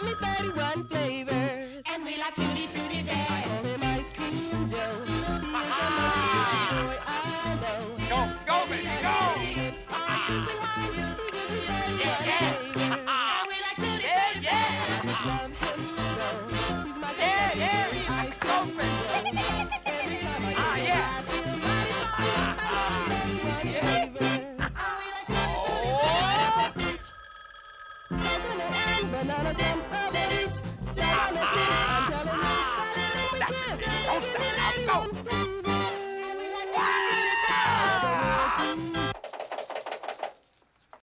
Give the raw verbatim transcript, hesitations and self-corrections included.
give me thirty-one flavors. And we like tutti frutti fest. I call him ice cream Joe. He's the most boy I know. Go, go, baby, go! Cheese and wine, he gives me thirty-one flavors. And we like tutti frutti fest. I just love him so. He's my favorite ice cream Joe. Every time I get him, I feel mighty fine. I give him thirty-one flavors. Bananas and orange, chocolate, I'm telling you, that's it. Don't stop, go.